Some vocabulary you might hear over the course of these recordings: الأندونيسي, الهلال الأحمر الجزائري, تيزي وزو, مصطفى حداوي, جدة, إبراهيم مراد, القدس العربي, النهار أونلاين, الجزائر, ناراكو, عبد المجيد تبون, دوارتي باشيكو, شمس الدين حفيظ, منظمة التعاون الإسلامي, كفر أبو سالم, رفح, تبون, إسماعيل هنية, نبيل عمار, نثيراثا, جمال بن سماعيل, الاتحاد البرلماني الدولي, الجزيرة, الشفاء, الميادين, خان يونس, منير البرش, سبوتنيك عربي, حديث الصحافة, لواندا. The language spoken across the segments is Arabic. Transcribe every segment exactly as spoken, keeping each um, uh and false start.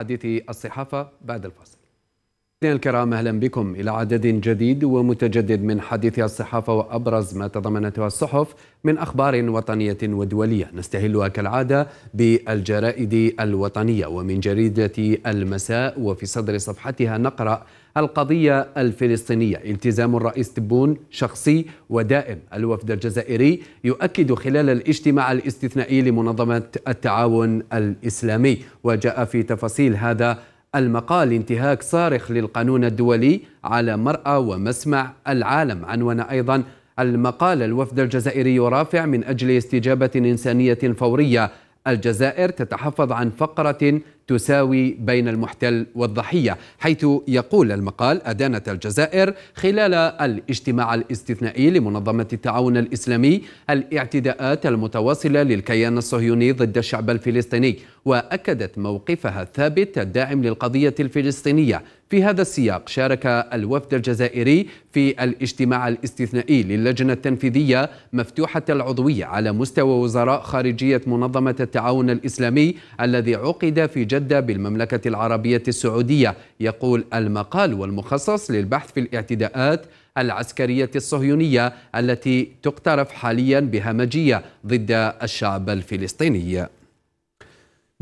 حديث الصحافة بعد الفاصل. الكرام، أهلا بكم إلى عدد جديد ومتجدد من حديث الصحافة وأبرز ما تضمنتها الصحف من أخبار وطنية ودولية، نستهلها كالعادة بالجرائد الوطنية. ومن جريدة المساء وفي صدر صفحتها نقرأ: القضية الفلسطينية، التزام الرئيس تبون شخصي ودائم. الوفد الجزائري يؤكد خلال الاجتماع الاستثنائي لمنظمة التعاون الإسلامي. وجاء في تفاصيل هذا المقال انتهاك صارخ للقانون الدولي على مرأى ومسمع العالم. عنوان أيضا المقال: الوفد الجزائري يرافع من أجل استجابة إنسانية فورية، الجزائر تتحفظ عن فقرة تساوي بين المحتل والضحية. حيث يقول المقال: أدانت الجزائر خلال الاجتماع الاستثنائي لمنظمة التعاون الإسلامي الاعتداءات المتواصلة للكيان الصهيوني ضد الشعب الفلسطيني، وأكدت موقفها الثابت الداعم للقضية الفلسطينية. في هذا السياق شارك الوفد الجزائري في الاجتماع الاستثنائي للجنة التنفيذية مفتوحة العضوية على مستوى وزراء خارجية منظمة التعاون الإسلامي الذي عقد في جدة بالمملكة العربية السعودية. يقول المقال: والمخصص للبحث في الاعتداءات العسكرية الصهيونية التي تقترف حاليا بهمجية ضد الشعب الفلسطيني.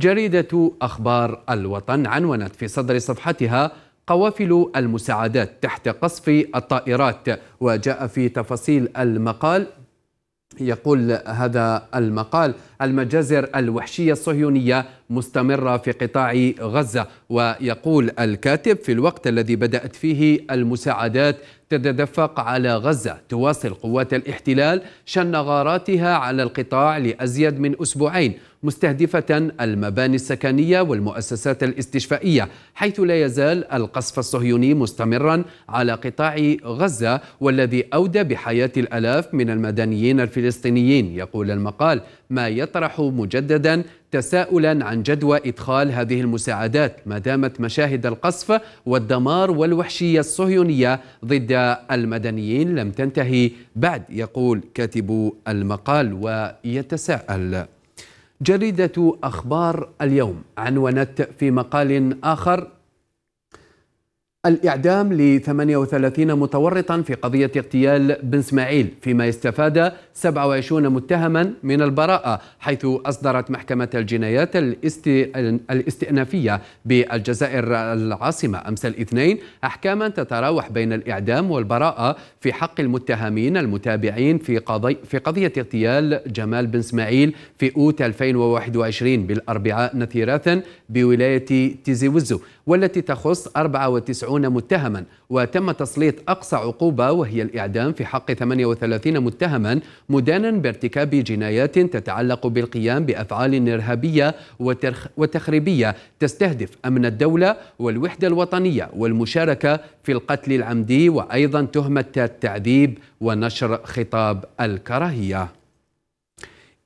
جريدة أخبار الوطن عنونت في صدر صفحتها: قوافل المساعدات تحت قصف الطائرات. وجاء في تفاصيل المقال، يقول هذا المقال: المجازر الوحشية الصهيونية مستمرة في قطاع غزة. ويقول الكاتب: في الوقت الذي بدأت فيه المساعدات تتدفق على غزة، تواصل قوات الاحتلال شن غاراتها على القطاع لأزيد من أسبوعين، مستهدفة المباني السكنية والمؤسسات الاستشفائية، حيث لا يزال القصف الصهيوني مستمرا على قطاع غزة والذي أودى بحياة الآلاف من المدنيين الفلسطينيين. يقول المقال: ما يطرح مجددا تساؤلا عن جدوى إدخال هذه المساعدات ما دامت مشاهد القصف والدمار والوحشية الصهيونية ضد المدنيين لم تنتهي بعد. يقول كاتب المقال ويتساءل. جريدة أخبار اليوم عنونت في مقال آخر: الإعدام ل ثمانية وثلاثين متورطا في قضية اغتيال بن سماعيل، فيما استفاد سبعة وعشرين متهما من البراءة. حيث أصدرت محكمة الجنايات الاستئنافية بالجزائر العاصمة أمس الاثنين أحكاما تتراوح بين الإعدام والبراءة في حق المتهمين المتابعين في قضية في قضية اغتيال جمال بن سماعيل في أوت ألفين وواحد وعشرين بالأربعاء نثيراثا بولاية تيزي وزو، والتي تخص أربعة وتسعين متهما. وتم تسليط أقصى عقوبة وهي الإعدام في حق ثمانية وثلاثين متهما، مدانا بارتكاب جنايات تتعلق بالقيام بأفعال إرهابية وتخريبية تستهدف أمن الدولة والوحدة الوطنية والمشاركة في القتل العمدي، وأيضا تهمة التعذيب ونشر خطاب الكراهية.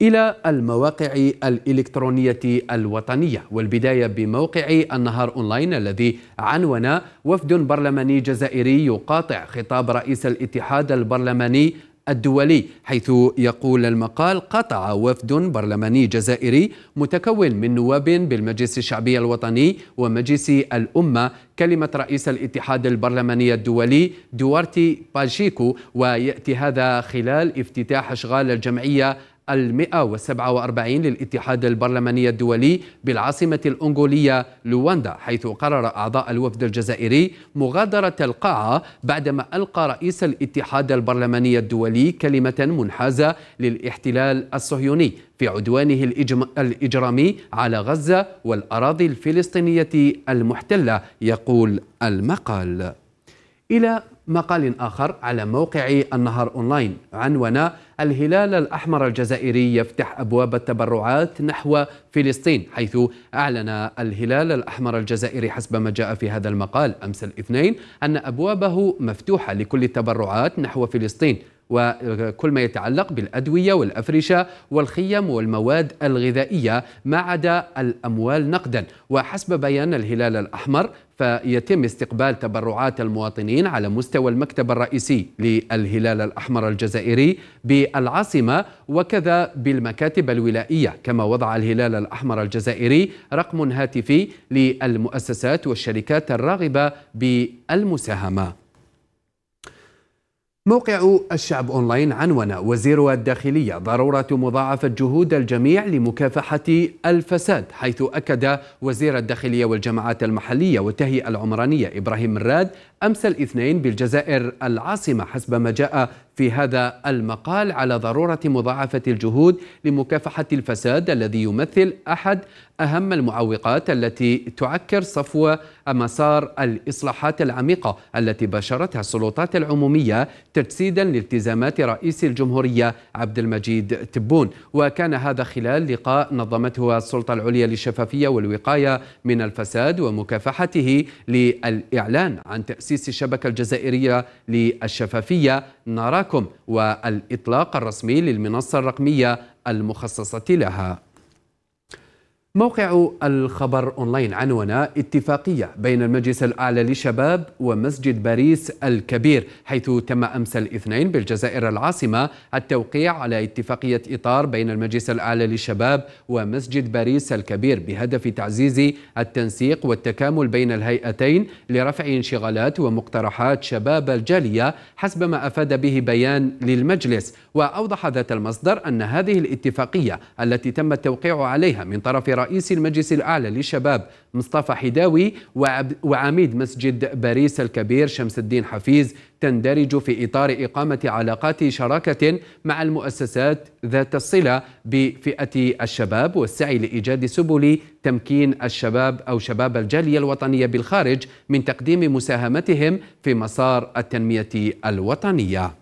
إلى المواقع الإلكترونية الوطنية، والبداية بموقع النهار أونلاين الذي عنونا: وفد برلماني جزائري يقاطع خطاب رئيس الاتحاد البرلماني الدولي. حيث يقول المقال: قطع وفد برلماني جزائري متكون من نواب بالمجلس الشعبي الوطني ومجلس الأمة كلمة رئيس الاتحاد البرلماني الدولي دوارتي باشيكو. ويأتي هذا خلال افتتاح أشغال الجمعية المئة وسبعة وأربعين للاتحاد البرلماني الدولي بالعاصمة الأنغولية لواندا، حيث قرر أعضاء الوفد الجزائري مغادرة القاعة بعدما ألقى رئيس الاتحاد البرلماني الدولي كلمة منحازة للاحتلال الصهيوني في عدوانه الإجرامي على غزة والأراضي الفلسطينية المحتلة. يقول المقال. إلى مقال آخر على موقع النهار أونلاين عنوانه: الهلال الأحمر الجزائري يفتح أبواب التبرعات نحو فلسطين. حيث أعلن الهلال الأحمر الجزائري حسب ما جاء في هذا المقال أمس الاثنين أن أبوابه مفتوحة لكل التبرعات نحو فلسطين، وكل ما يتعلق بالأدوية والأفرشة والخيم والمواد الغذائية ما عدا الأموال نقدا. وحسب بيان الهلال الأحمر فيتم استقبال تبرعات المواطنين على مستوى المكتب الرئيسي للهلال الأحمر الجزائري بالعاصمة وكذا بالمكاتب الولائية، كما وضع الهلال الأحمر الجزائري رقم هاتفي للمؤسسات والشركات الراغبة بالمساهمة. موقع الشعب أونلاين عنون وزير الداخلية ضرورة مضاعفة جهود الجميع لمكافحة الفساد، حيث أكد وزير الداخلية والجماعات المحلية والتهيئة العمرانية إبراهيم مراد أمس الاثنين بالجزائر العاصمة حسب ما جاء في هذا المقال على ضرورة مضاعفة الجهود لمكافحة الفساد الذي يمثل أحد أهم المعوقات التي تعكر صفو مسار الإصلاحات العميقة التي باشرتها السلطات العمومية تجسيدا لالتزامات رئيس الجمهورية عبد المجيد تبون. وكان هذا خلال لقاء نظمته السلطة العليا للشفافية والوقاية من الفساد ومكافحته للإعلان عن تأسيس الشبكة الجزائرية للشفافية ناراكو والإطلاق الرسمي للمنصة الرقمية المخصصة لها. موقع الخبر أونلاين عنون اتفاقية بين المجلس الأعلى للشباب ومسجد باريس الكبير، حيث تم أمس الاثنين بالجزائر العاصمة التوقيع على اتفاقية إطار بين المجلس الأعلى للشباب ومسجد باريس الكبير بهدف تعزيز التنسيق والتكامل بين الهيئتين لرفع انشغالات ومقترحات شباب الجالية حسب ما أفاد به بيان للمجلس. وأوضح ذات المصدر أن هذه الاتفاقية التي تم التوقيع عليها من طرف رئيس رئيس المجلس الأعلى للشباب مصطفى حداوي وعميد مسجد باريس الكبير شمس الدين حفيظ تندرج في إطار إقامة علاقات شراكة مع المؤسسات ذات الصلة بفئة الشباب والسعي لإيجاد سبل تمكين الشباب أو شباب الجالية الوطنية بالخارج من تقديم مساهمتهم في مسار التنمية الوطنية.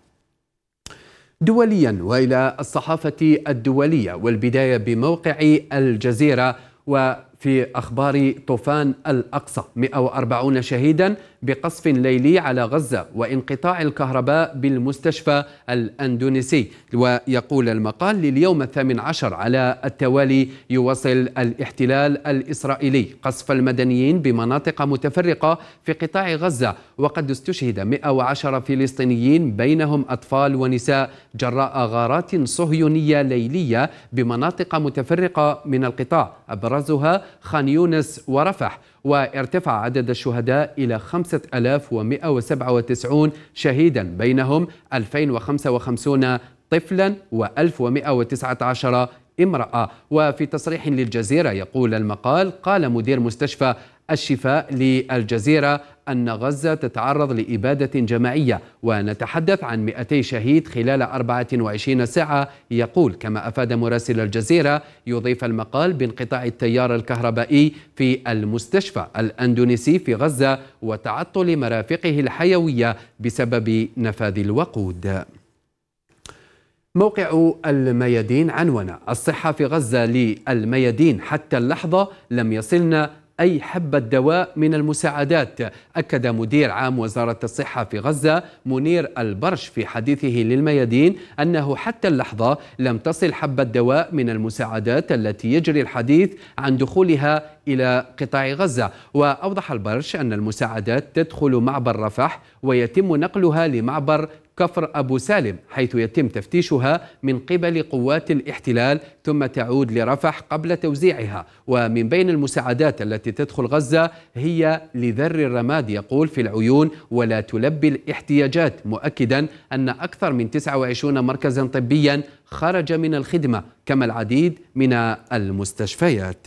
دوليا وإلى الصحافة الدولية والبداية بموقع الجزيرة وفي أخبار طوفان الأقصى، مئة وأربعين شهيدا بقصف ليلي على غزة وانقطاع الكهرباء بالمستشفى الأندونيسي. ويقول المقال لليوم الثامن عشر على التوالي يواصل الاحتلال الإسرائيلي قصف المدنيين بمناطق متفرقة في قطاع غزة، وقد استشهد مئة وعشرة فلسطينيين بينهم أطفال ونساء جراء غارات صهيونية ليلية بمناطق متفرقة من القطاع أبرزها خان يونس ورفح. وارتفع عدد الشهداء إلى خمسة آلاف ومئة وسبعة وتسعين شهيدا بينهم ألفين وخمسة وخمسين طفلا وألف ومئة وتسعة عشر امرأة. وفي تصريح للجزيرة يقول المقال قال مدير مستشفى الشفاء للجزيرة أن غزة تتعرض لإبادة جماعية ونتحدث عن مئتي شهيد خلال أربع وعشرين ساعة. يقول كما أفاد مراسل الجزيرة يضيف المقال بانقطاع التيار الكهربائي في المستشفى الأندونيسي في غزة وتعطل مرافقه الحيوية بسبب نفاذ الوقود. موقع الميادين عنوان الصحة في غزة للميادين حتى اللحظة لم يصلنا أي حبة دواء من المساعدات. أكد مدير عام وزارة الصحة في غزة منير البرش في حديثه للميادين أنه حتى اللحظة لم تصل حبة دواء من المساعدات التي يجري الحديث عن دخولها إلى قطاع غزة. وأوضح البرش أن المساعدات تدخل معبر رفح ويتم نقلها لمعبر كفر أبو سالم حيث يتم تفتيشها من قبل قوات الاحتلال ثم تعود لرفح قبل توزيعها. ومن بين المساعدات التي تدخل غزة هي لذر الرماد يقول في العيون ولا تلبي الاحتياجات، مؤكدا أن أكثر من تسعة وعشرين مركزا طبيا خرج من الخدمة كما العديد من المستشفيات.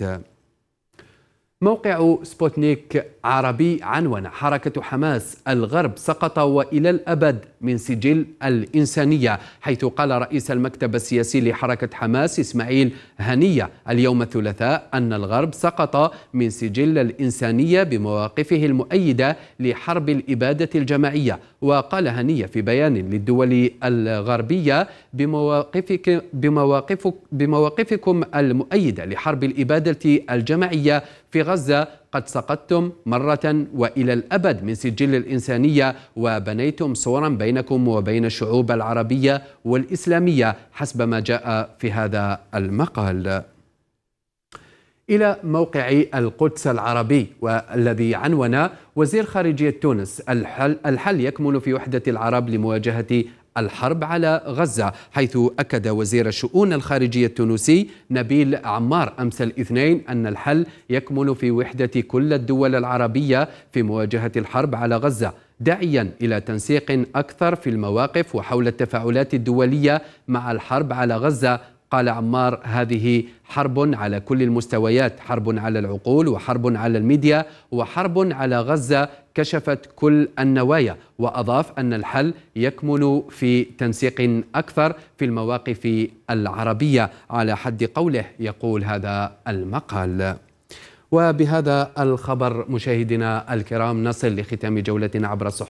موقع سبوتنيك عربي عنوان حركة حماس الغرب سقط وإلى الأبد من سجل الإنسانية، حيث قال رئيس المكتب السياسي لحركة حماس إسماعيل هنية اليوم الثلاثاء أن الغرب سقط من سجل الإنسانية بمواقفه المؤيدة لحرب الإبادة الجماعية. وقال هنية في بيان للدول الغربية بمواقفك بمواقفك بمواقفكم المؤيدة لحرب الإبادة الجماعية في غزة قد سقطتم مرة وإلى الأبد من سجل الإنسانية وبنيتم صورا بينكم وبين الشعوب العربية والإسلامية، حسب ما جاء في هذا المقال. إلى موقع القدس العربي، والذي عنونا وزير خارجية تونس: الحل, الحل يكمن في وحدة العرب لمواجهة الحرب على غزة، حيث أكد وزير الشؤون الخارجية التونسي نبيل عمار أمس الاثنين أن الحل يكمن في وحدة كل الدول العربية في مواجهة الحرب على غزة، داعيا إلى تنسيق أكثر في المواقف وحول التفاعلات الدولية مع الحرب على غزة. قال عمار: هذه حرب على كل المستويات، حرب على العقول وحرب على الميديا وحرب على غزة كشفت كل النوايا. وأضاف أن الحل يكمن في تنسيق أكثر في المواقف العربية على حد قوله، يقول هذا المقال. وبهذا الخبر مشاهدينا الكرام نصل لختام جولتنا عبر الصحف.